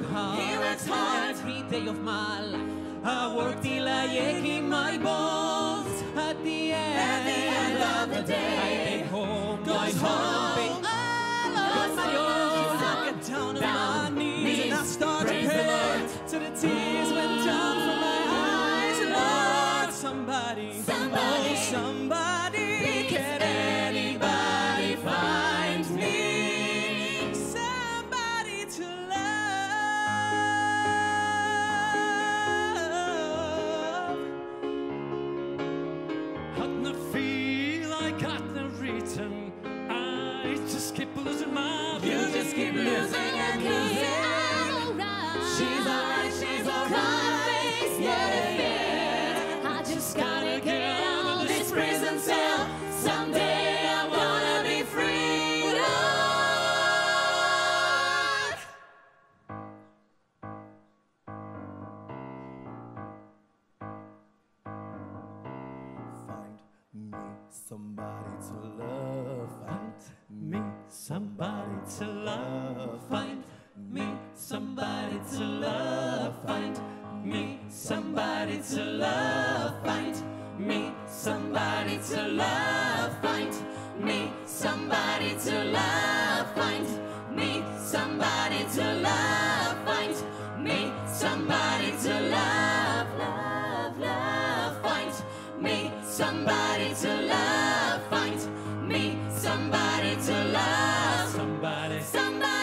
work hard. Here it's hard. Every day of my life, I work till I ache in my bones. At the end of the day, I take home my home. All of my own. I get down on my knees and I start to pray till the tears went down from my eyes. Lord, somebody, oh somebody, can anybody find me? Somebody to love. I don't feel like I got the reason. I just keep losing my view. You just keep losing and losing. Somebody to love, find me. Somebody to love, find me. Somebody to love, find me. Somebody to love, find me. Somebody to love, find me. Somebody to love, find me. Somebody to love, find me. Somebody to love, find me. Somebody to love, find me. Somebody to love, somebody.